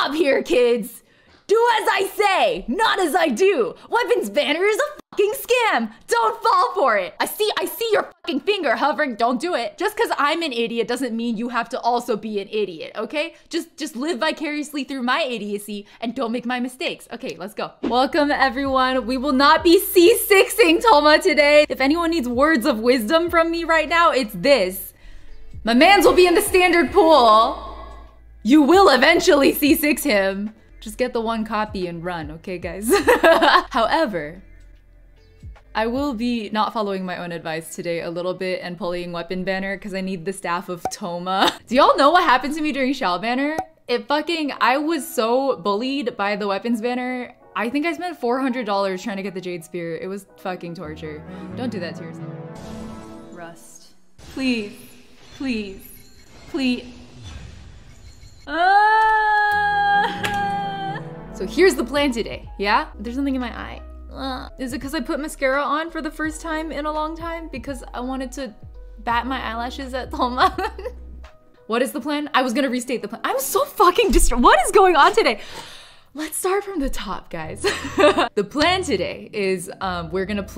Stop here, kids! Do as I say, not as I do! Weapons Banner is a fucking scam! Don't fall for it! I see your fucking finger hovering, don't do it! Just cause I'm an idiot doesn't mean you have to also be an idiot, okay? Just live vicariously through my idiocy and don't make my mistakes. Okay, let's go. Welcome everyone, we will not be C6ing Thoma today! If anyone needs words of wisdom from me right now, it's this. My mans will be in the standard pool! You will eventually C6 him. Just get the one copy and run, okay guys? However, I will be not following my own advice today a little bit and pulling Weapon Banner because I need the staff of Thoma. Do y'all know what happened to me during Shao Banner? I was so bullied by the Weapons Banner. I think I spent $400 trying to get the Jade Spirit. It was fucking torture. Don't do that to yourself. Rust. Please, please, please. So here's the plan today, yeah? There's something in my eye. Is it because I put mascara on for the first time in a long time? Because I wanted to bat my eyelashes at Thoma. What is the plan? I was gonna restate the plan. I'm so fucking distraught. What is going on today? Let's start from the top, guys. The plan today is we're gonna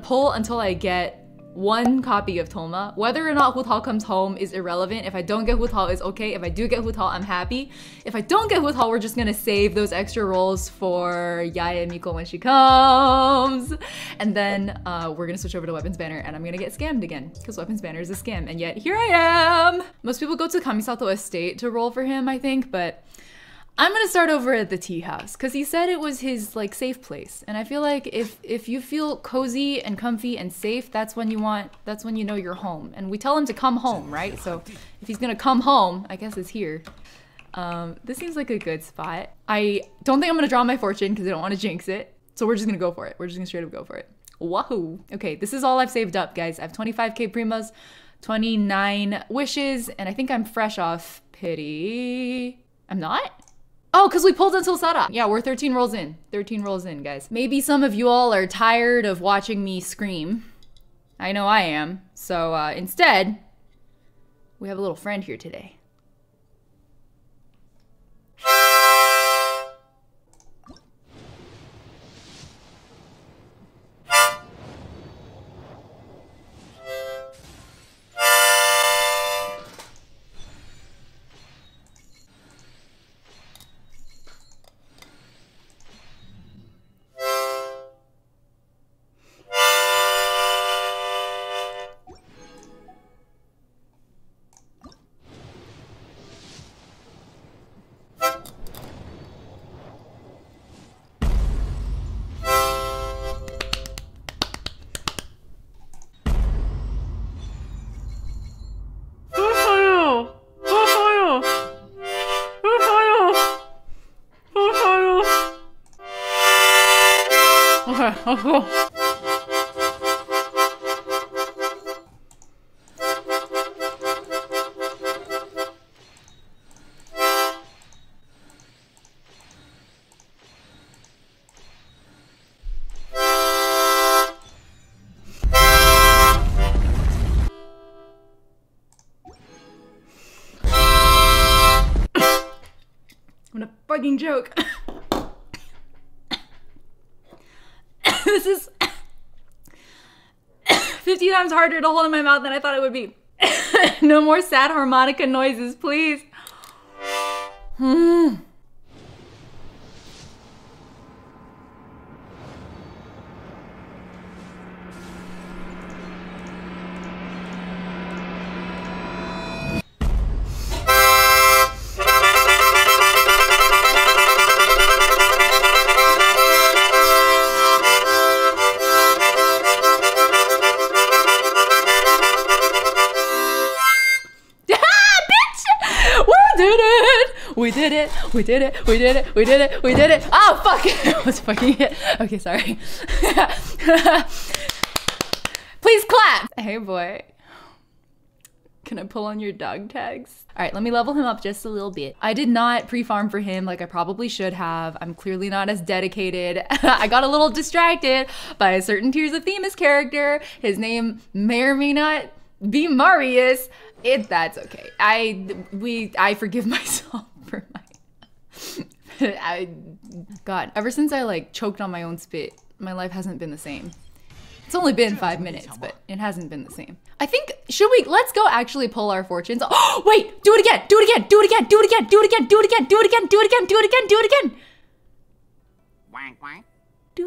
pull until I get one copy of Thoma. Whether or not Hu Tao comes home is irrelevant. If I don't get Hu Tao, it's okay. If I do get Hu Tao, I'm happy. If I don't get Hu Tao, we're just gonna save those extra rolls for Yae Miko when she comes. And then we're gonna switch over to Weapons Banner and I'm gonna get scammed again because Weapons Banner is a scam and yet here I am. Most people go to Kamisato Estate to roll for him, I think, but I'm gonna start over at the tea house because he said it was his like safe place, and I feel like if you feel cozy and comfy and safe, that's when you know you're home. And we tell him to come home, right? So if he's gonna come home, I guess it's here. This seems like a good spot. I don't think I'm gonna draw my fortune because I don't want to jinx it. So we're just gonna go for it. We're just gonna straight up go for it. Wahoo! Okay, this is all I've saved up, guys. I have 25k primas, 29 wishes, and I think I'm fresh off pity. I'm not? Oh, because we pulled until setup. Yeah, we're 13 rolls in. 13 rolls in, guys. Maybe some of you all are tired of watching me scream. I know I am. So instead, we have a little friend here today. Fucking joke. This is 50 times harder to hold in my mouth than I thought it would be. No more sad harmonica noises, please. We did it, we did it, we did it, we did it. Oh, fuck it. Let's fucking it. Okay, sorry. Please clap. Hey, boy. Can I pull on your dog tags? All right, let me level him up just a little bit. I did not pre-farm for him like I probably should have. I'm clearly not as dedicated. I got a little distracted by a certain Tears of Themis character. His name may or may not be Marius, that's okay. I forgive myself for my God, ever since I like choked on my own spit, my life hasn't been the same. It's only been 5 minutes, but it hasn't been the same. I think, let's go actually pull our fortunes. Oh, wait, do it again, do it again, do it again, do it again, do it again, do it again, do it again, do it again, do it again, do it again. Do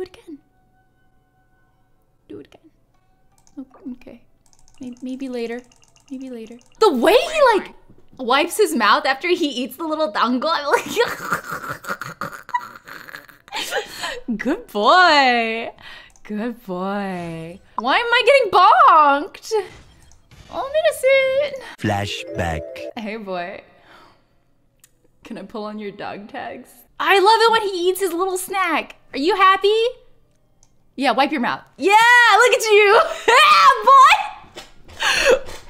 it again. Do it again. Okay, maybe later, maybe later. The way he like wipes his mouth after he eats the little dango, I'm like, good boy. Good boy. Why am I getting bonked? I'm innocent. Flashback. Hey boy. Can I pull on your dog tags? I love it when he eats his little snack. Are you happy? Yeah, wipe your mouth. Yeah, look at you. Ah, boy.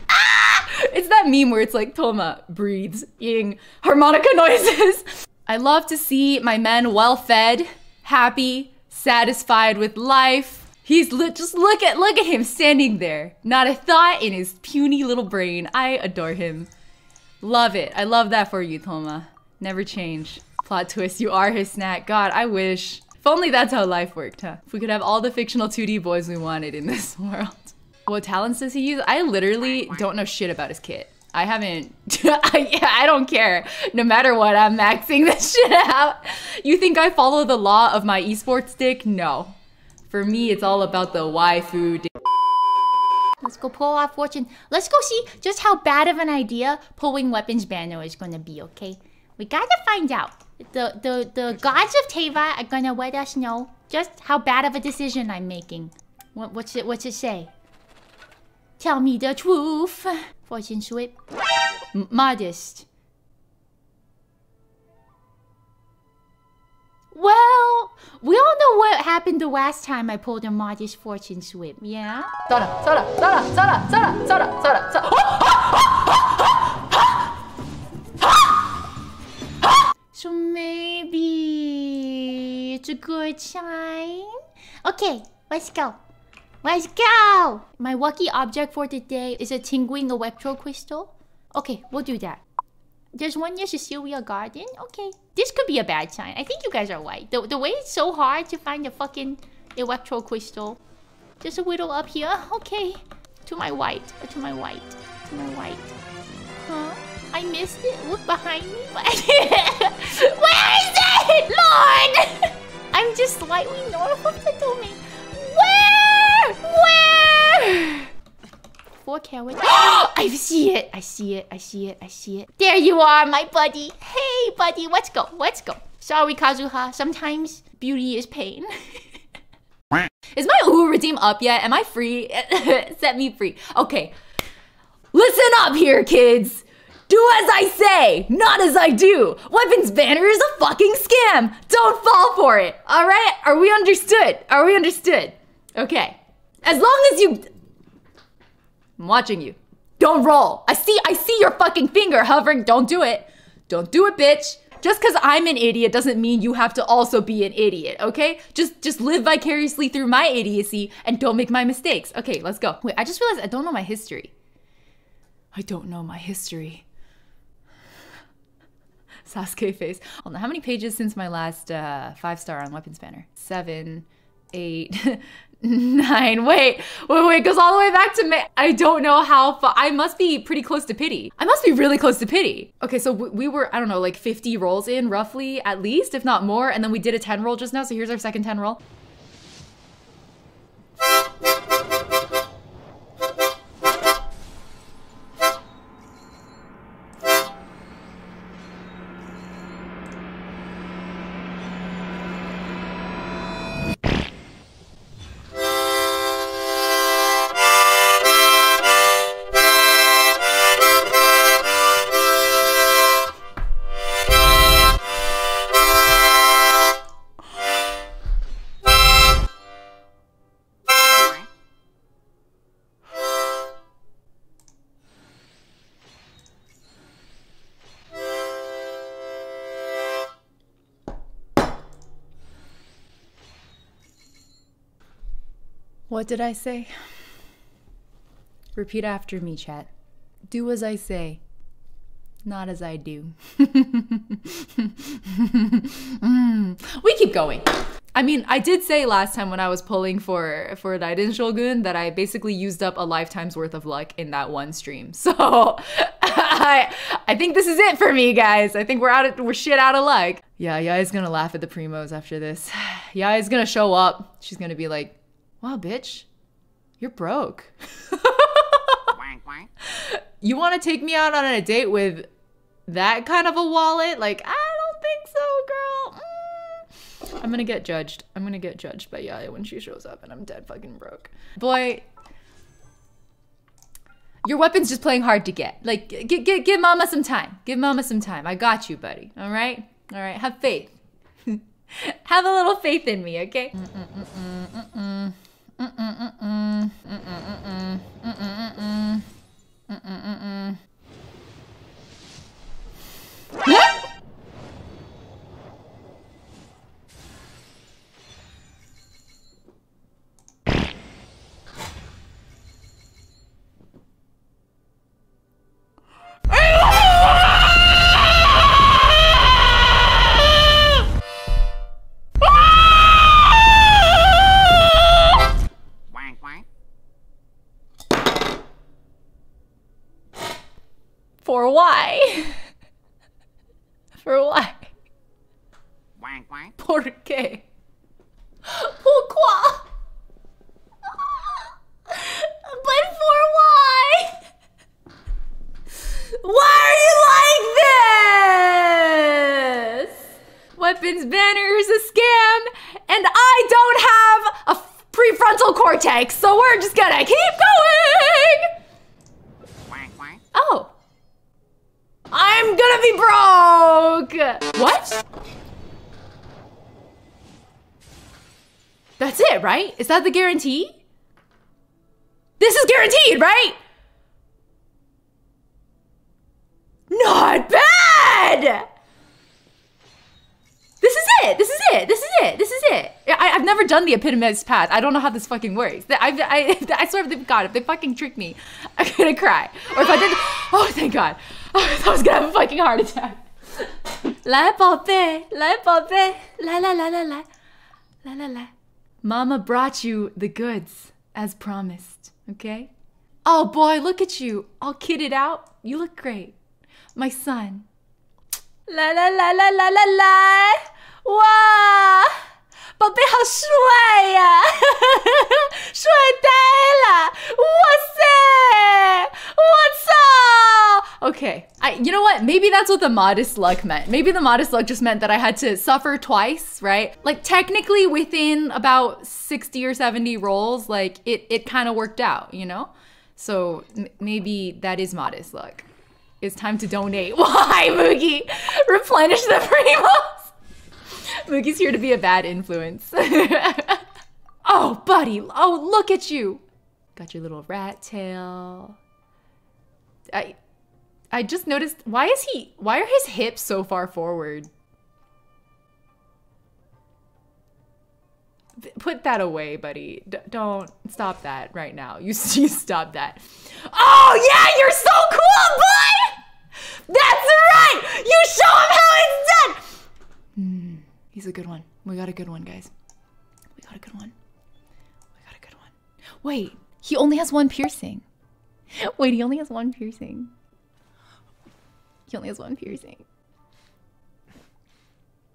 Ah! It's that meme where it's like Thoma breathes, eating harmonica noises. I love to see my men well fed, happy, satisfied with life. He's just look at him standing there. Not a thought in his puny little brain. I adore him. Love it. I love that for you, Thoma. Never change. Plot twist, you are his snack. God, I wish. If only that's how life worked, huh? If we could have all the fictional 2D boys we wanted in this world. What talents does he use? I literally don't know shit about his kit. I haven't, I don't care. No matter what, I'm maxing this shit out. You think I follow the law of my esports dick? No. For me, it's all about the waifu dick. Let's go pull our fortune. Let's go see just how bad of an idea pulling weapons banner is gonna be, okay? We gotta find out. The gods of Teyvat are gonna let us know just how bad of a decision I'm making. What's it say? Tell me the truth. Fortune sweep. Modest. Well, we all know what happened the last time I pulled a modest fortune sweep, yeah? Soda, soda, soda, soda, soda, soda, soda, soda. So maybe it's a good sign? Okay, let's go. Let's go! My lucky object for today is a tingling electro crystal. Okay, we'll do that. There's one near Cecilia Garden? Okay. This could be a bad sign. I think you guys are right. The way it's so hard to find a fucking electro crystal. Just a little up here. Okay. To my right. To my right. To my right. Huh? I missed it. Look behind me. Where is it? Lord! I'm just slightly north of the domain. Where? 4 carats. I see it. I see it. I see it. I see it. There you are, my buddy. Hey, buddy. Let's go. Let's go. Sorry, Kazuha. Sometimes beauty is pain. Is my Uhu redeem up yet? Am I free? Set me free. Okay. Listen up here, kids. Do as I say, not as I do. Weapons banner is a fucking scam. Don't fall for it. All right? Are we understood? Are we understood? Okay. As long as you... I'm watching you. Don't roll. I see your fucking finger hovering. Don't do it. Don't do it, bitch. Just because I'm an idiot doesn't mean you have to also be an idiot, okay? Just live vicariously through my idiocy and don't make my mistakes. Okay, let's go. Wait, I just realized I don't know my history. I don't know my history. Sasuke face. I don't know how many pages since my last 5-star on Weapons Banner. 7, 8... 9. Wait, goes all the way back to May. I don't know how far. I must be pretty close to pity. I must be really close to pity. Okay, so we were, I don't know, like 50 rolls in roughly, at least, if not more. And then we did a 10 roll just now. So here's our second 10 roll. What did I say? Repeat after me, chat. Do as I say, not as I do. We keep going. I mean, I did say last time when I was pulling for Raiden Shogun that I basically used up a lifetime's worth of luck in that one stream. So I think this is it for me, guys. I think we're shit out of luck. Yeah, Yae's gonna laugh at the primos after this. Yae's gonna show up. She's gonna be like, "Wow, bitch, you're broke. You want to take me out on a date with that kind of a wallet? Like, I don't think so, girl." I'm gonna get judged. I'm gonna get judged by Yae when she shows up and I'm dead fucking broke. Boy, your weapon's just playing hard to get. Like, give mama some time. Give mama some time. I got you, buddy. All right? All right, have faith. Have a little faith in me, okay? So we're just gonna keep going! Oh. I'm gonna be broke! What? That's it, right? Is that the guarantee? This is guaranteed, right? Not bad! This is it! This is it! This is it! This is it! I've never done the epitomized path. I don't know how this fucking works. I swear to God, if they fucking trick me, I'm gonna cry. Or if I did, oh, thank God. Oh, I was gonna have a fucking heart attack. La popé, la la la la la, la la la. Mama brought you the goods, as promised, okay? Oh boy, look at you, all kitted out. You look great, my son. La la la la la la la, wow. 宝贝好帅呀，帅呆了！哇塞，我操！Okay, you know what? Maybe that's what the modest luck meant. Maybe the modest luck just meant that I had to suffer twice, right? Like technically within about 60 or 70 rolls, like it kind of worked out, you know? So maybe that is modest luck. It's time to donate. Why, Moogie? Replenish the primos. Mookie's here to be a bad influence. Oh, buddy. Oh, look at you. Got your little rat tail. I just noticed, why are his hips so far forward? Put that away, buddy. Don't stop that right now. You stop that. Oh, yeah, you're so cool, boy! That's right! You show him how it's done! He's a good one. We got a good one, guys. We got a good one. We got a good one. Wait, he only has one piercing. Wait, he only has one piercing. He only has one piercing.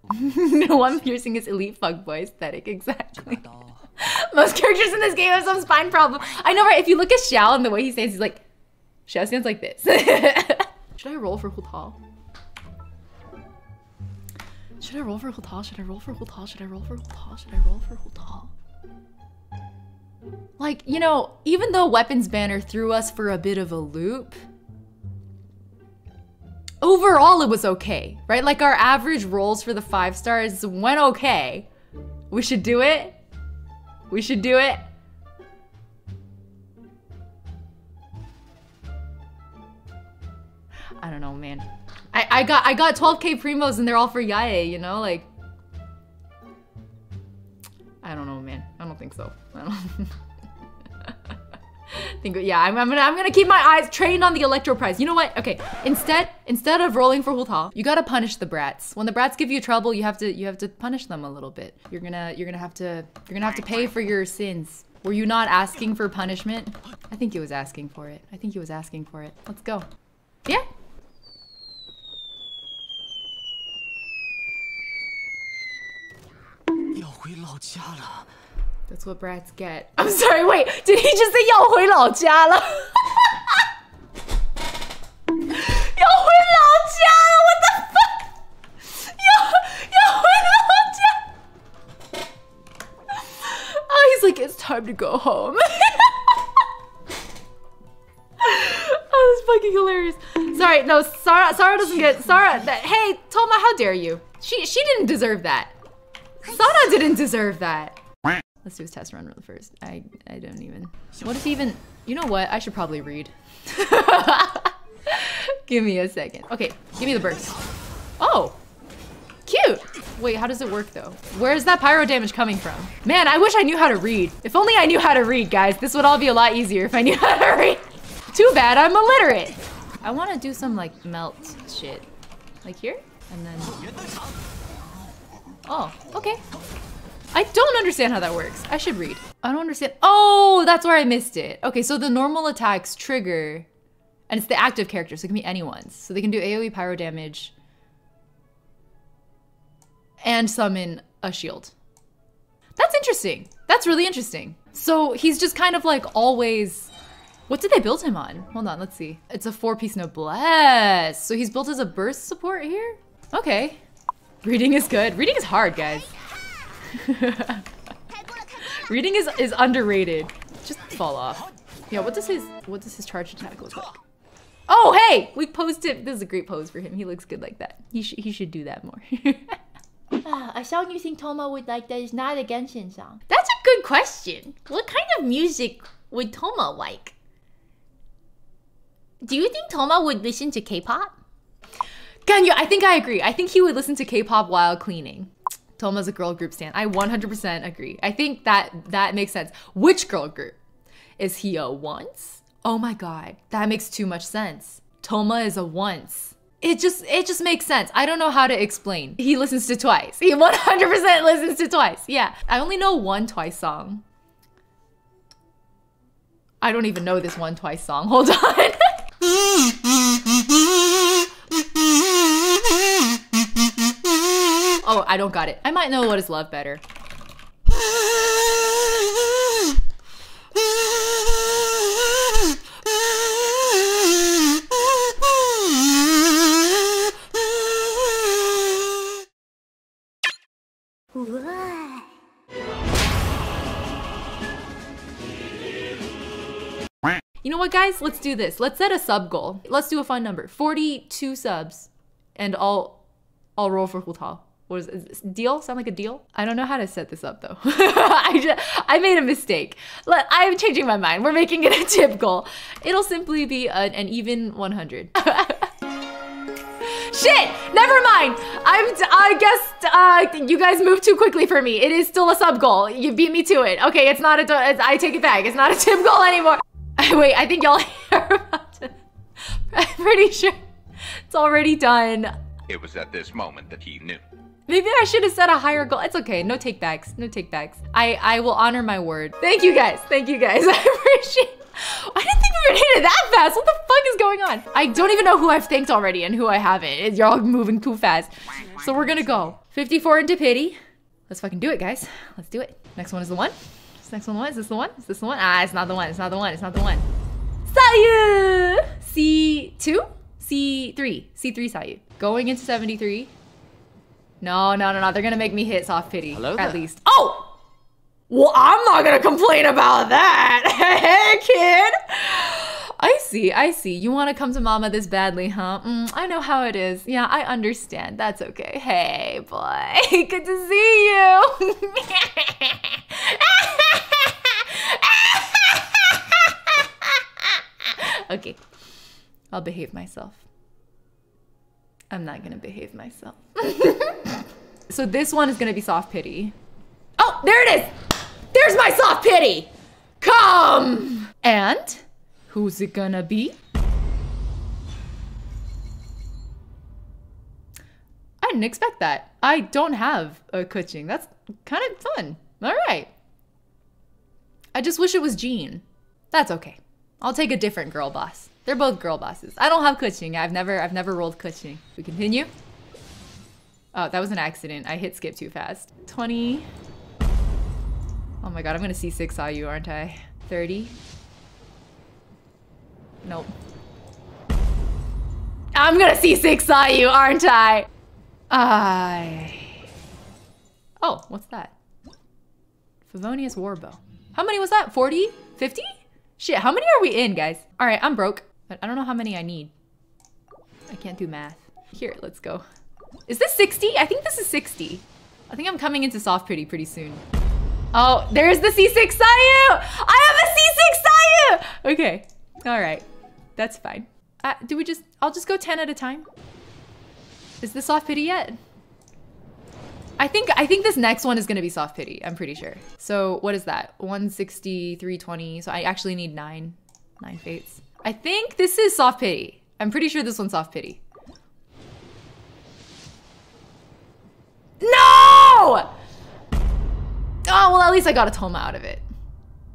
One piercing is elite fuckboy aesthetic, exactly. Most characters in this game have some spine problem. I know, right? If you look at Xiao and the way he stands, he's like, Xiao stands like this. Should I roll for Hu Tao? Should I roll for Hu Tao? Should I roll for Hu Tao? Should I roll for Hu Tao? Should I roll for Hu Tao? Like, you know, even though Weapons Banner threw us for a bit of a loop, overall it was okay, right? Like our average rolls for the 5 stars went okay. We should do it. We should do it. I don't know, man. I got 12K primos and they're all for Yae, you know? Like, I don't know, man. I don't think so. I don't Think, yeah, I'm gonna keep my eyes trained on the Electro Prize. You know what? Okay, instead of rolling for Hu Tao, you gotta punish the brats. When the brats give you trouble, you have to punish them a little bit. You're gonna have to pay for your sins. Were you not asking for punishment? I think he was asking for it. I think he was asking for it. Let's go. Yeah. That's what brats get. I'm sorry, wait, did he just say 要回老家了? 要回老家了, what the fuck? 要回老家. Oh, he's like, it's time to go home. Oh, that's fucking hilarious. Sorry, no, Sara doesn't get, Sara, hey, Thoma, how dare you? She didn't deserve that. Sara didn't deserve that. Let's do his test run first. I don't even... What is he even... You know what? I should probably read. Give me a second. Okay, give me the burst. Oh! Cute! Wait, how does it work though? Where is that pyro damage coming from? Man, I wish I knew how to read. If only I knew how to read, guys. This would all be a lot easier if I knew how to read. Too bad I'm illiterate. I want to do some like melt shit. Like here? And then... Oh, okay. I don't understand how that works. I should read. I don't understand. Oh, that's where I missed it. Okay, so the normal attacks trigger, and it's the active character, so it can be anyone's. So they can do AoE pyro damage and summon a shield. That's interesting. That's really interesting. So he's just kind of like always... What did they build him on? Hold on, let's see. It's a 4-piece noblesse. So he's built as a burst support here? Okay. Reading is good. Reading is hard, guys. Reading is underrated. Just fall off. Yeah, what does his charge attack look like? Oh, hey! We posed him. This is a great pose for him. He looks good like that. He should do that more. A song you think Thoma would like that is not a Genshin song? That's a good question. What kind of music would Thoma like? Do you think Thoma would listen to K-pop? Ganyu, I think I agree. I think he would listen to K-pop while cleaning. Thoma's a girl group stan. I 100% agree. I think that makes sense. Which girl group? Is he a ONCE? Oh my god, that makes too much sense. Thoma is a ONCE. It just makes sense. I don't know how to explain. He listens to TWICE. He 100% listens to TWICE. Yeah. I only know one TWICE song. I don't even know this one TWICE song. Hold on. Oh, I don't got it. I might know What Is Love better. You know what, guys? Let's do this. Let's set a sub goal. Let's do a fun number. 42 subs, and I'll roll for Hu Tao. What is this? Deal? Sound like a deal? I don't know how to set this up though. I made a mistake. I'm changing my mind. We're making it a tip goal. It'll simply be an even 100. Shit! Never mind! I guess you guys moved too quickly for me. It is still a sub goal. You beat me to it. Okay, it's not I take it back. It's not a tip goal anymore. Wait, I think y'all are about to... I'm pretty sure it's already done. It was at this moment that he knew. Maybe I should have set a higher goal. It's okay, no take backs, no take backs. I will honor my word. Thank you guys, I appreciate it. I didn't think we would hit it that fast. What the fuck is going on? I don't even know who I've thanked already and who I haven't. You're all moving too fast. So we're gonna go. 54 into pity. Let's fucking do it, guys. Let's do it. Next one is the one. This next one, is this the one? Is this the one? Ah, it's not the one, it's not the one, it's not the one. Sayu! C2? C3. C3 Sayu. Going into 73. No, no, no, no. They're gonna make me hit soft pity. Hello at least. Oh! Well, I'm not gonna complain about that. Hey, kid! I see, I see. You wanna come to mama this badly, huh? I know how it is. Yeah, I understand. That's okay. Hey, boy. Good to see you. Okay. I'll behave myself. I'm not gonna behave myself. So this one is gonna be soft pity. Oh, there it is! There's my soft pity! Come! And who's it gonna be? I didn't expect that. I don't have a Keqing. That's kind of fun. All right. I just wish it was Jean. That's okay. I'll take a different girl boss. They're both girl bosses. I don't have Keqing. I've never rolled Keqing. We continue. Oh, that was an accident. I hit skip too fast. 20. Oh my god, I'm gonna C6 Sayu, aren't I? 30. Nope. I'm gonna C6 Sayu, aren't I? Oh, what's that? Favonius Warbow. How many was that? 40? 50? Shit, how many are we in, guys? All right, I'm broke, but I don't know how many I need. I can't do math. Here, let's go. Is this 60? I think this is 60. I think I'm coming into soft pretty soon. Oh, there's the C6 Sayu! I have a C6 Sayu! Okay, all right, that's fine. I'll just go 10 at a time. Is this soft pity yet? I think this next one is gonna be soft pity, I'm pretty sure. So what is that? 160, 320, so I actually need nine fates. I think this is soft pity. I'm pretty sure this one's soft pity. No! Oh, well, at least I got a Thoma out of it.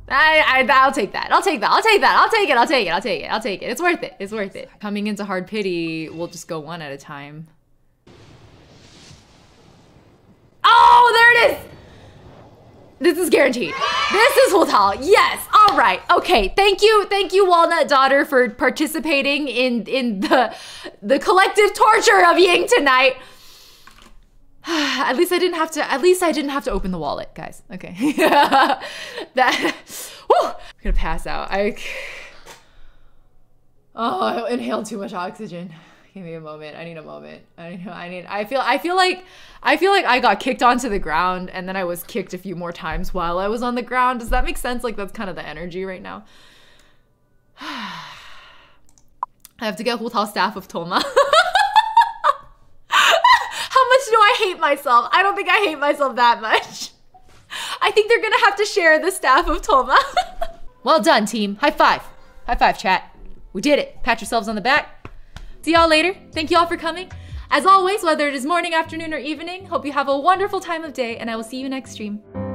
I'll take that. I'll take it. It's worth it. It's worth it. Coming into hard pity, we'll just go one at a time. Oh, there it is. This is guaranteed. This is Hu Tao. Yes. All right. Okay. Thank you, Walnut Daughter, for participating in the collective torture of Ying tonight. At least I didn't have to open the wallet, guys. Okay. I'm gonna pass out. I inhaled too much oxygen. Give me a moment. I need a moment. I feel like I got kicked onto the ground and then I was kicked a few more times while I was on the ground. Does that make sense? Like, that's kind of the energy right now. I have to get Hu Tao staff of Thoma. Do I hate myself? I don't think I hate myself that much. I think they're gonna have to share the staff of Thoma. Well done, team. High five. High five, chat. We did it. Pat yourselves on the back. See y'all later. Thank y'all for coming. As always, whether it is morning, afternoon, or evening, hope you have a wonderful time of day, and I will see you next stream.